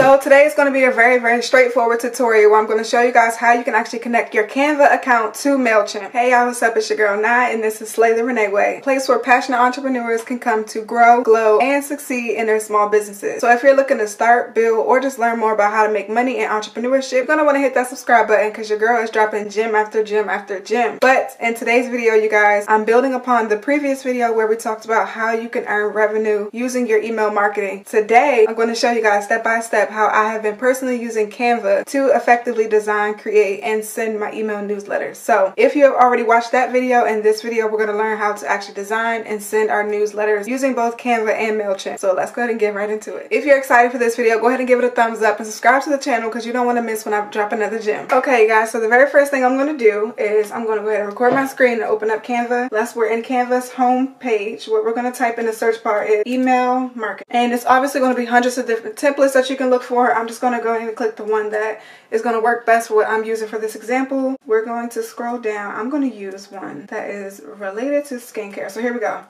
So today is going to be a very straightforward tutorial where I'm going to show you guys how you can actually connect your Canva account to MailChimp. Hey y'all, what's up? It's your girl Ni and this is Slay The Renee' Way, a place where passionate entrepreneurs can come to grow, glow, and succeed in their small businesses. So if you're looking to start, build, or just learn more about how to make money in entrepreneurship, you're going to want to hit that subscribe button because your girl is dropping gem after gem after gem. But in today's video, you guys, I'm building upon the previous video where we talked about how you can earn revenue using your email marketing. Today, I'm going to show you guys step by step how I have been personally using Canva to effectively design, create, and send my email newsletters. So if you have already watched that video and this video, we're going to learn how to actually design and send our newsletters using both Canva and MailChimp. So let's go ahead and get right into it. If you're excited for this video, go ahead and give it a thumbs up and subscribe to the channel because you don't want to miss when I drop another gem. Okay guys, so the very first thing I'm going to do is I'm going to go ahead and record my screen and open up Canva. Unless we're in Canva's home page, what we're going to type in the search bar is email marketing. And it's obviously going to be hundreds of different templates that you can look for. I'm just going to go ahead and click the one that is going to work best for what I'm using for this example. We're going to scroll down. I'm going to use one that is related to skincare. So here we go.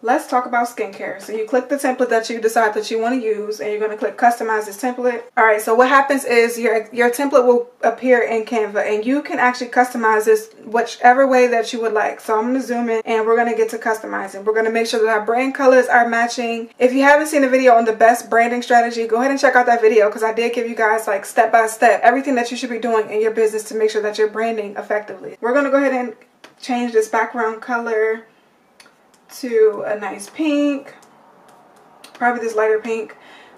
Let's talk about skincare. So you click the template that you decide that you want to use and you're going to click customize this template. Alright, so what happens is your template will appear in Canva and you can actually customize this whichever way that you would like. So I'm going to zoom in and we're going to get to customizing. We're going to make sure that our brand colors are matching. If you haven't seen a video on the best branding strategy, go ahead and check out that video because I did give you guys like step by step everything that you should be doing in your business to make sure that you're branding effectively. We're going to go ahead and change this background color to a nice pink, probably this lighter pink.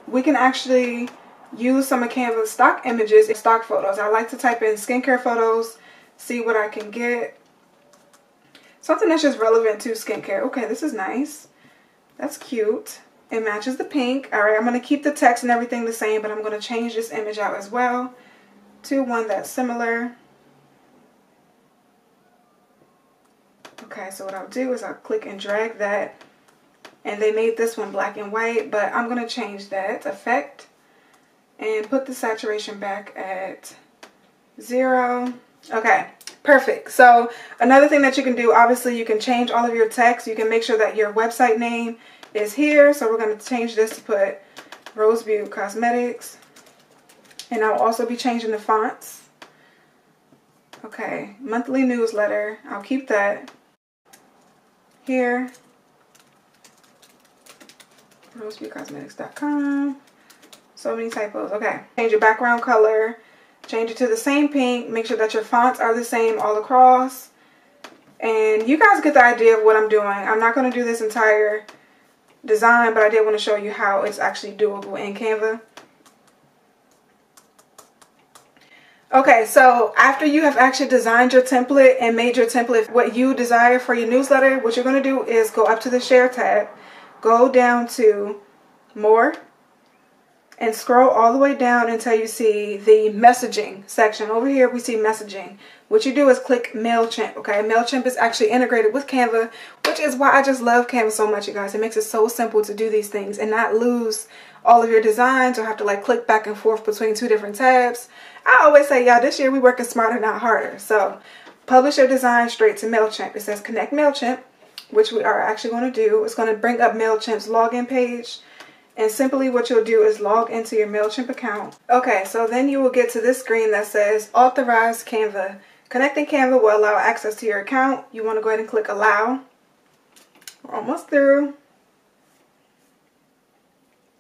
We can actually use some of Canva's stock images and stock photos. I like to type in skincare photos, see what I can get. Something that's just relevant to skincare. Okay, this is nice. That's cute. It matches the pink. All right, I'm going to keep the text and everything the same, but I'm going to change this image out as well to one that's similar. Okay, so what I'll do is I'll click and drag that, and they made this one black and white, but I'm going to change that effect and put the saturation back at 0. Okay, perfect. So another thing that you can do, obviously you can change all of your text. You can make sure that your website name is here. So we're going to change this to put Rose Beauté Cosmetics, and I'll also be changing the fonts. Okay, monthly newsletter, I'll keep that. Here, rosebecosmetics.com. So many typos. Okay, change your background color, change it to the same pink, make sure that your fonts are the same all across, and you guys get the idea of what I'm doing. I'm not going to do this entire design, but I did want to show you how it's actually doable in Canva. Okay, so after you have actually designed your template and made your template what you desire for your newsletter, what you're going to do is go up to the share tab, go down to more, and scroll all the way down until you see the messaging section. Over here we see messaging. What you do is click MailChimp, okay? MailChimp is actually integrated with Canva, which is why I just love Canva so much, you guys. It makes it so simple to do these things and not lose all of your designs or have to like click back and forth between two different tabs. I always say, y'all, this year we working smarter, not harder. So publish your design straight to MailChimp. It says connect MailChimp, which we are actually going to do. It's going to bring up MailChimp's login page. And simply what you'll do is log into your MailChimp account. Okay, so then you will get to this screen that says authorize Canva. Connecting Canva will allow access to your account. You want to go ahead and click allow. We're almost through.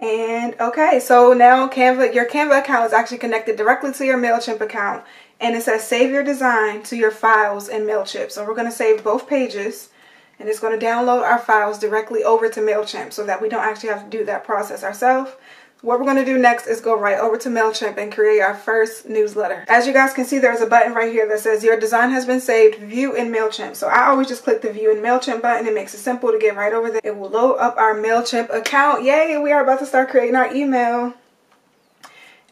And okay, so now Canva, your Canva account is actually connected directly to your MailChimp account. And it says save your design to your files in MailChimp. So we're going to save both pages. And it's going to download our files directly over to MailChimp so that we don't actually have to do that process ourselves. What we're going to do next is go right over to MailChimp and create our first newsletter. As you guys can see, there's a button right here that says your design has been saved, view in MailChimp. So I always just click the view in MailChimp button. It makes it simple to get right over there. It will load up our MailChimp account. Yay, we are about to start creating our email.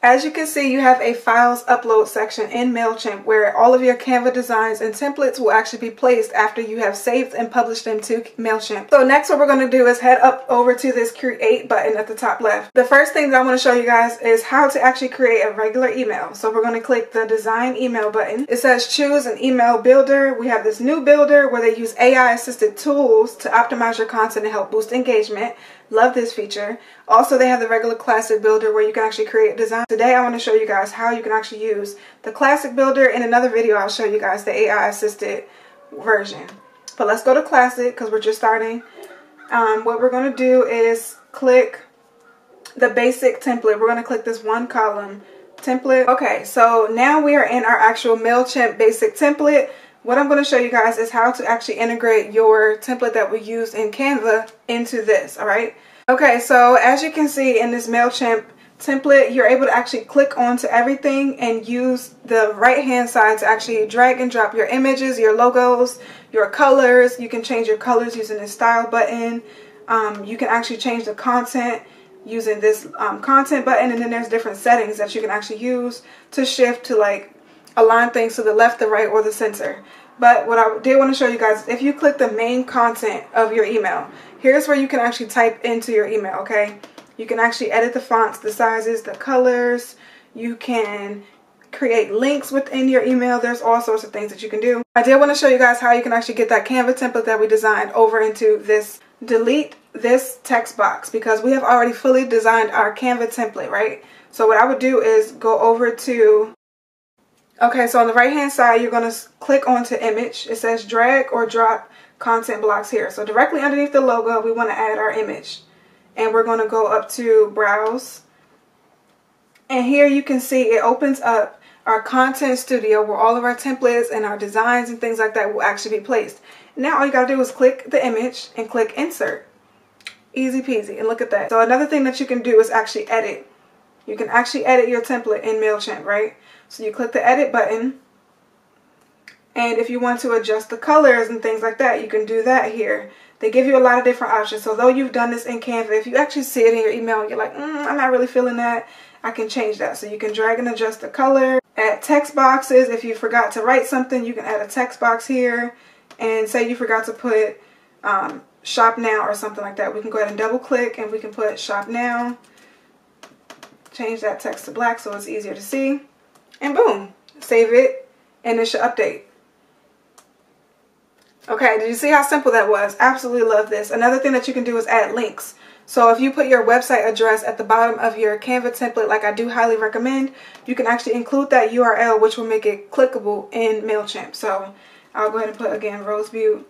As you can see, you have a files upload section in MailChimp where all of your Canva designs and templates will actually be placed after you have saved and published them to MailChimp. So next what we're going to do is head up over to this create button at the top left. The first thing that I want to show you guys is how to actually create a regular email. So we're going to click the design email button. It says choose an email builder. We have this new builder where they use AI assisted tools to optimize your content and help boost engagement. Love this feature. Also, they have the regular classic builder where you can actually create designs. Today I want to show you guys how you can actually use the classic builder. In another video I'll show you guys the AI assisted version. But let's go to classic because we're just starting. What we're going to do is click the basic template. We're going to click this one column template. Okay, so now we are in our actual MailChimp basic template. What I'm going to show you guys is how to actually integrate your template that we used in Canva into this, all right? Okay, so as you can see in this MailChimp template, you're able to actually click onto everything and use the right-hand side to actually drag and drop your images, your logos, your colors. You can change your colors using the style button. You can actually change the content using this content button, and then there's different settings that you can actually use to shift to like align things to the left, the right, or the center. But what I did want to show you guys, if you click the main content of your email, here's where you can actually type into your email, okay? You can actually edit the fonts, the sizes, the colors. You can create links within your email. There's all sorts of things that you can do. I did want to show you guys how you can actually get that Canva template that we designed over into this. Delete this text box because we have already fully designed our Canva template, right? So what I would do is go over to, okay, so on the right hand side, you're going to click onto image. It says drag or drop content blocks here. So directly underneath the logo, we want to add our image. And we're going to go up to browse. And here you can see it opens up our content studio where all of our templates and our designs and things like that will actually be placed. Now all you gotta do is click the image and click insert. Easy peasy, and look at that. So another thing that you can do is actually edit. You can actually edit your template in MailChimp, right? So you click the edit button, and if you want to adjust the colors and things like that, you can do that here. They give you a lot of different options. So though you've done this in Canva, if you actually see it in your email and you're like, I'm not really feeling that, I can change that. So you can drag and adjust the color. Add text boxes. If you forgot to write something, you can add a text box here. And say you forgot to put shop now or something like that. We can go ahead and double click and we can put shop now. Change that text to black so it's easier to see. And boom, save it and it should update. Okay, did you see how simple that was? Absolutely love this. Another thing that you can do is add links. So if you put your website address at the bottom of your Canva template, like I do highly recommend, you can actually include that URL, which will make it clickable in MailChimp. So I'll go ahead and put, again, Rose Beauté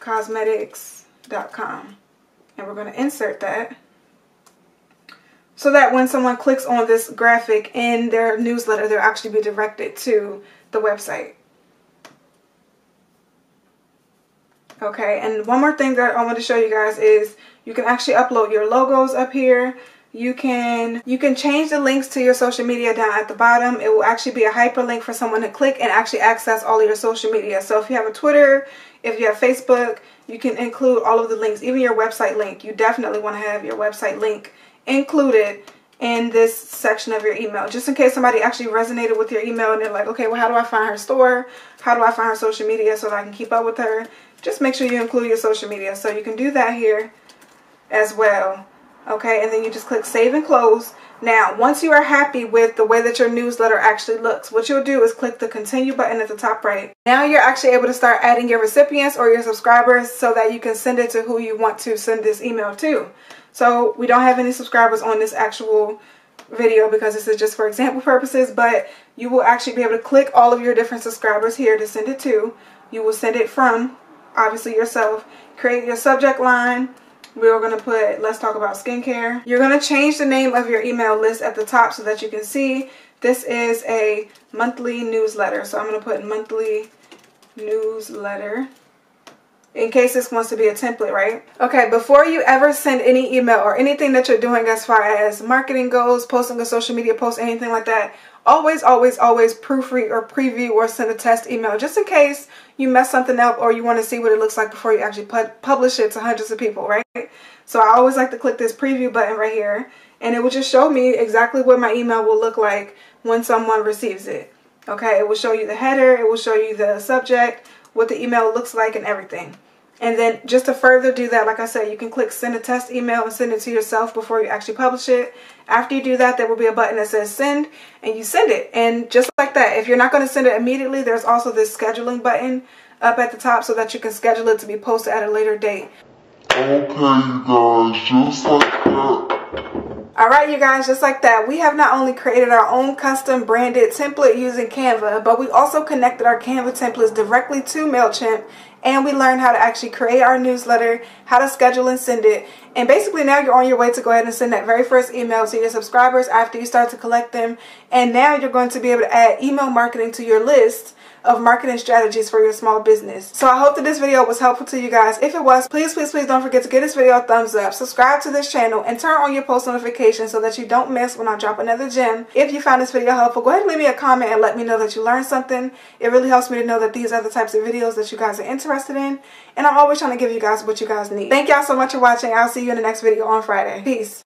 Cosmetics.com. And we're going to insert that so that when someone clicks on this graphic in their newsletter, they'll actually be directed to the website. Okay, and one more thing that I want to show you guys is you can actually upload your logos up here. You can change the links to your social media down at the bottom. It will actually be a hyperlink for someone to click and actually access all of your social media. So if you have a Twitter, if you have Facebook, you can include all of the links, even your website link. You definitely want to have your website link included in this section of your email, just in case somebody actually resonated with your email and they're like, okay, well, how do I find her store? How do I find her social media so that I can keep up with her? Just make sure you include your social media. So you can do that here as well. Okay, and then you just click save and close. Now, once you are happy with the way that your newsletter actually looks, what you'll do is click the continue button at the top right. Now you're actually able to start adding your recipients or your subscribers so that you can send it to who you want to send this email to. So we don't have any subscribers on this actual video because this is just for example purposes, but you will actually be able to click all of your different subscribers here to send it to. You will send it from, obviously, yourself. Create your subject line. We're going to put, let's talk about skincare. You're going to change the name of your email list at the top so that you can see this is a monthly newsletter. So I'm going to put monthly newsletter in case this wants to be a template, right? Okay, before you ever send any email or anything that you're doing as far as marketing goes, posting a social media post, anything like that, always, always, always proofread or preview or send a test email just in case you mess something up or you want to see what it looks like before you actually publish it to hundreds of people, right? So I always like to click this preview button right here, and it will just show me exactly what my email will look like when someone receives it. Okay, it will show you the header, it will show you the subject, what the email looks like and everything. And then just to further do that, like I said, you can click send a test email and send it to yourself before you actually publish it. After you do that, there will be a button that says send, and you send it. And just like that, if you're not going to send it immediately, there's also this scheduling button up at the top so that you can schedule it to be posted at a later date. Okay, you guys, just like that. All right, you guys, just like that. We have not only created our own custom branded template using Canva, but we also connected our Canva templates directly to MailChimp, and we learned how to actually create our newsletter, how to schedule and send it. And basically now you're on your way to go ahead and send that very first email to your subscribers after you start to collect them. And now you're going to be able to add email marketing to your list of marketing strategies for your small business. So I hope that this video was helpful to you guys. If it was, please, please, please don't forget to give this video a thumbs up, subscribe to this channel, and turn on your post notifications so that you don't miss when I drop another gem. If you found this video helpful, go ahead and leave me a comment and let me know that you learned something. It really helps me to know that these are the types of videos that you guys are interested in, and I'm always trying to give you guys what you guys need. Thank y'all so much for watching. I'll see you in the next video on Friday. Peace.